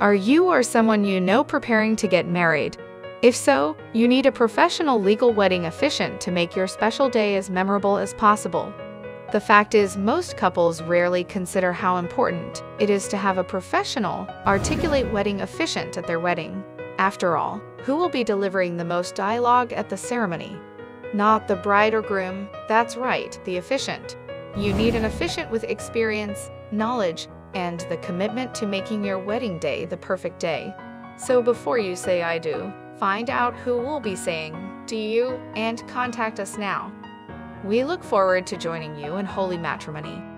Are you or someone you know preparing to get married? If so, you need a professional legal wedding officiant to make your special day as memorable as possible. The fact is, most couples rarely consider how important it is to have a professional, articulate wedding officiant at their wedding. After all, who will be delivering the most dialogue at the ceremony? Not the bride or groom, that's right, the officiant. You need an officiant with experience, knowledge, and the commitment to making your wedding day the perfect day. So before you say "I do," find out who will be saying "Do you?" and contact us now. We look forward to joining you in Holy Matrimony.